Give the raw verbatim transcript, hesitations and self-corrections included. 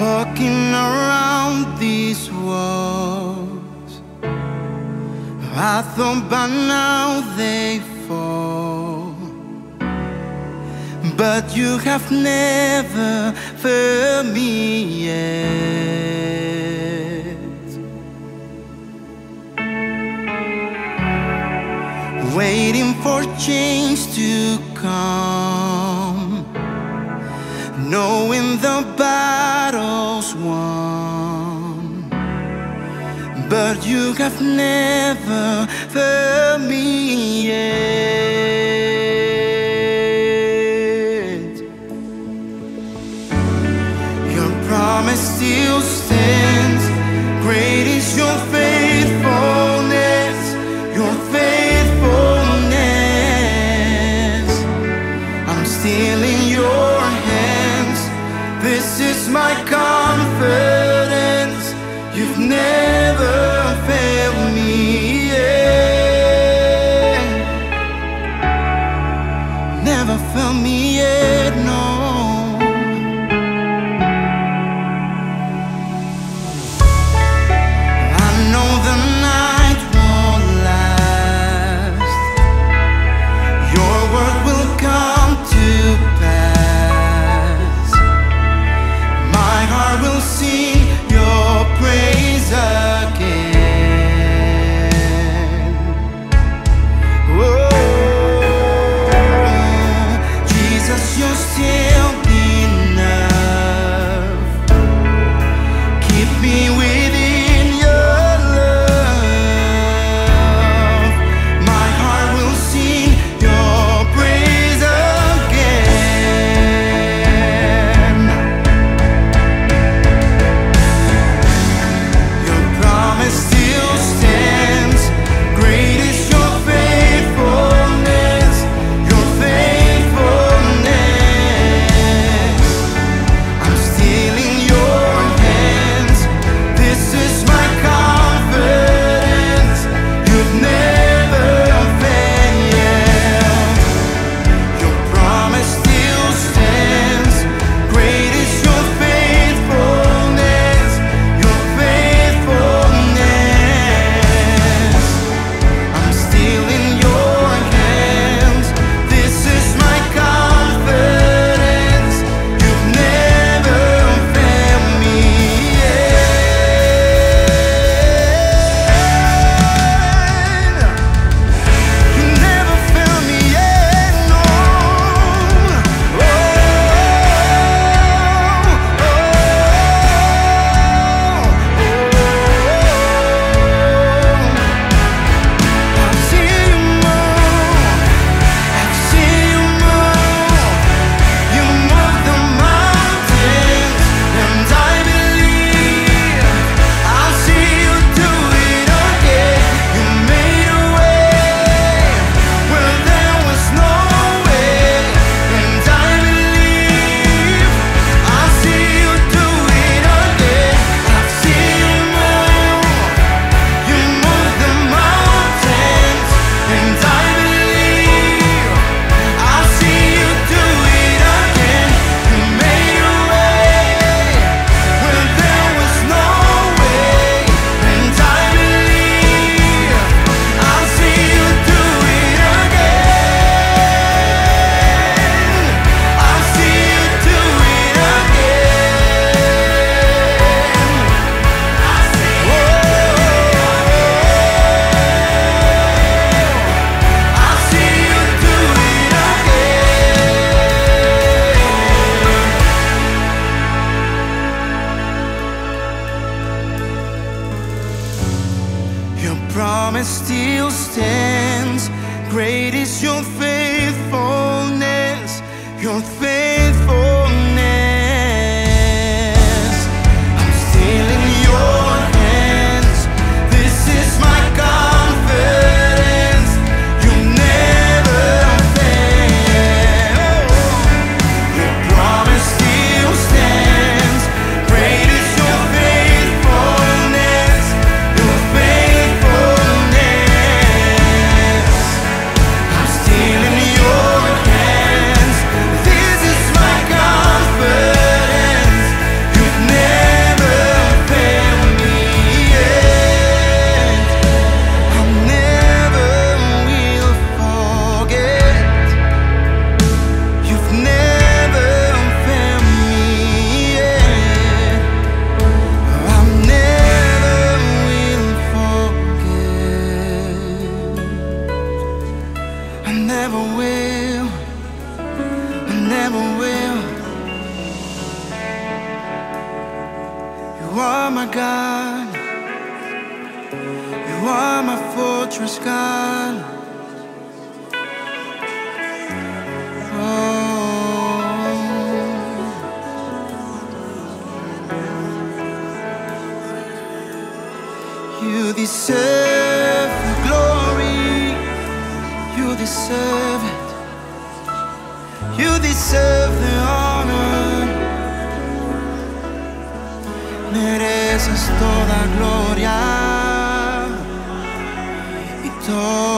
walking around these walls, I thought by now they'd fall, but you have never failed me yet. Waiting for change to come, knowing the battle's won, but you have never failed me yet. Your promise still stands, great is your faithfulness, your faithfulness. I'm still in your hands, this is my confidence, you've never failed me yet. Never failed me yet, no. are my God, you are my fortress, God. Oh, you deserve the glory, you deserve it, you deserve the honor. Mereces toda gloria y todo.